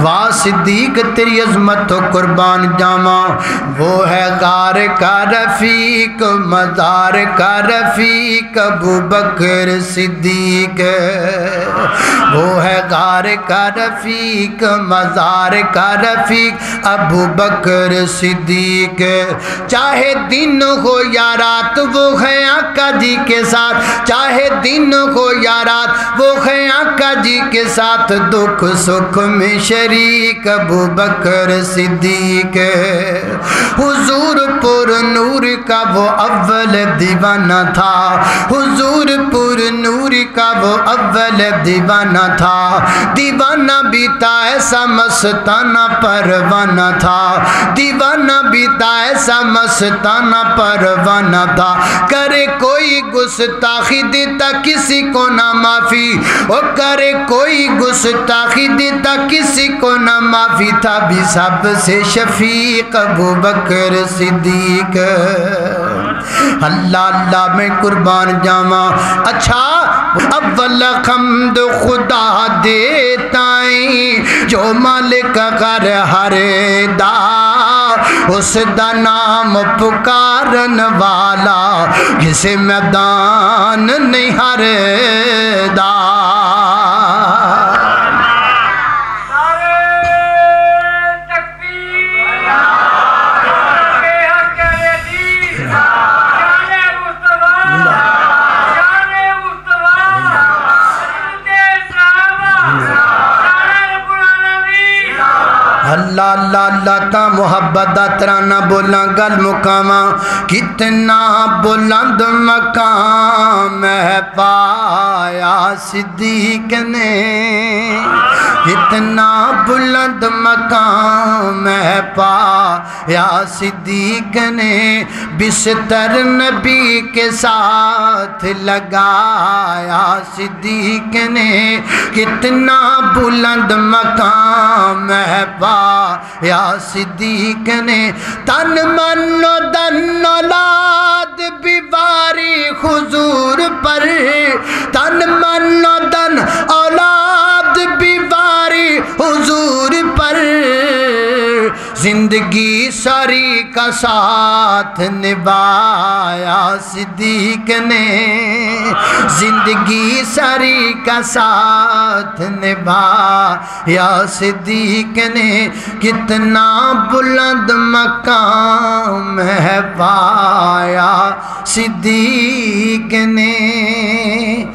वाह सिद्दीक तेरी अजमत कुर्बान जामा, वो है गार का रफीक, मदार का रफीक अबू बकर सिद्दीक। वो है गार का रफीक, मदार का रफीक अबू बकर सिद्दीक। चाहे दिन हो या रात वो है आका जी के साथ, चाहे दिन हो या रात वो है आका जी के साथ, दुख सुख में शरीक अबू बकर सिद्दीक। हुजूर पुर नूर का वो अव्वल दीवाना था, हुजूर पुर नूर का वो अव्वल दीवाना था, दीवाना बीता ऐसा मस्ताना परवाना था, दीवाना बीता ऐसा मस्ताना परवाना था। करे कोई गुस्ताखी देता किसी को ना माफी, ओ करे कोई गुस्ताखी देता किसी को न माफी, था भी सबसे शफीक अबू बकर सिद्दीक। अल्लाह अल्लाह में कुर्बान जामा। अच्छा अव्वल हम्द खुदा देता है जो मालिक कर हर दा, उसदा नाम पुकारन वाला जिसे मैदान नहीं हर दा। अल्लाह अल्लाह अल्लाह ता मोहब्बत दा तराना बोला गल मुकामा, कितना बुलंद मकाम है पाया सिद्दीक ने, कितना बुलंद मकाम है पाया सिद्दीक ने, बिस्तर नबी के साथ लगाया सिद्दीक ने, कितना बुलंद मकाम है या सिद्दीक ने। तन मनो धन औलाद बीवारी हुजूर पर, तन मनो धन औलाद बीवारी हुजूर पर, जिंदगी सारी का साथ निभाया सिद्दीक ने, जिंदगी सारी का साथ निभाया सिद्दीक ने, कितना बुलंद मकाम है पाया सिद्दीक ने।